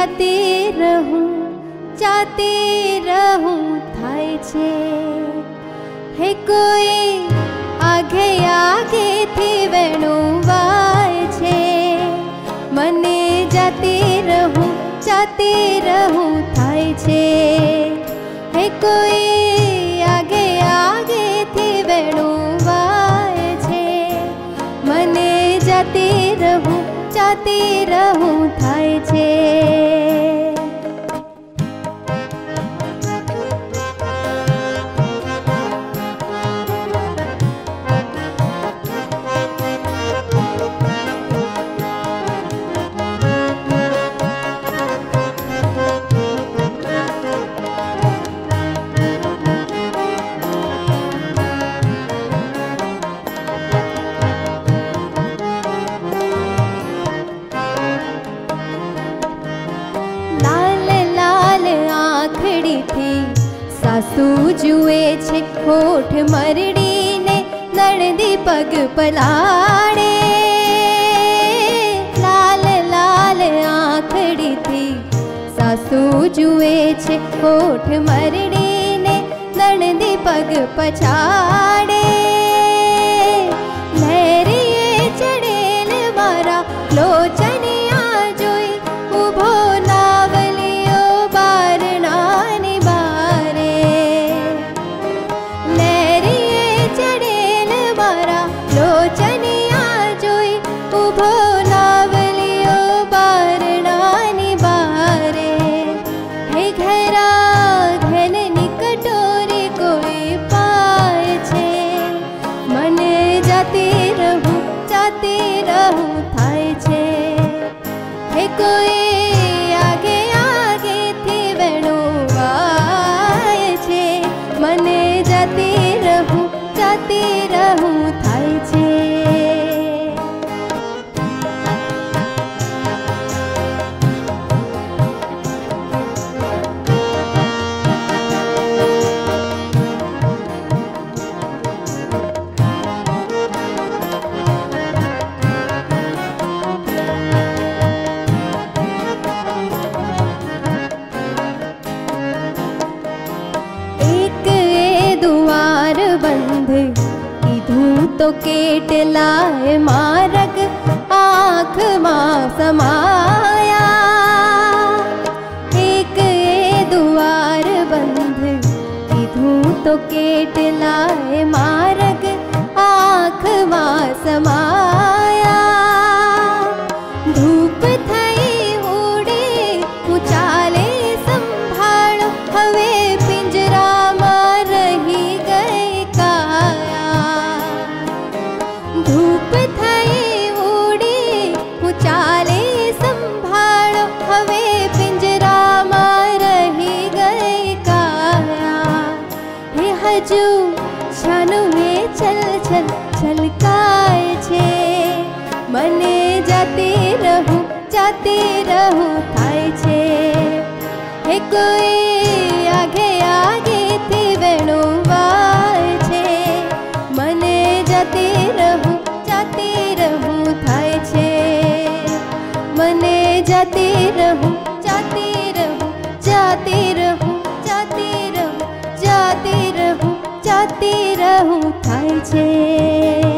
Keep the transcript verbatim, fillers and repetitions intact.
जाते रहूं जाते रहूं थाय छे हे कोई आगे आगे थी वेणु वाय छे मने जाते रहूं जाते रहूं थाय छे हे कोई आगे आगे थी वेणु वाय छे मने जाते रहूं जाते रहूं थाय छे होठ मरड़ी ने नरदी पग पलाड़े लाल लाल आंखड़ी थी सासू जुए छे होठ मरड़ी ने नरदी पग पछाड़े लहरिए चढ़ेल मारा लोचनिया जोई उभो नावलियो बार नानी बारे लोचनिया जोई उभो नावलियो बार नानी बारे हे घेरा घेलनी कटोरी कोई पाए छे मने जाते रहूं जाते रहूं थाय छे हे कोई आगे आगे थी वेणु वाय छे मने जाते रहूं जाते रहूं थाय छे तो केटलाए मारग आँख मां समाया एक ए द्वार बंद कीधूं तो केटलाए मारग आँख मां समाया धूप थई उड़े उचाले संभाळो हवे पिंजरा मां रही गई काया धूप थई उड़े उचाले संभाळो हवे पिंजरा मां रही गई काया हे हजू छानू में छल छल छलकाय छे मने जाते रहूं जाते रहूं थाय छे हे कोई आगे आगे थी वेणु वाय छे मने जाते रहूं जाते रहूं थाय छे मने जाते रहूं जाते रहूं जाते रहूं जाते रहूं जाते रहूं जाते रहूं थाय छे।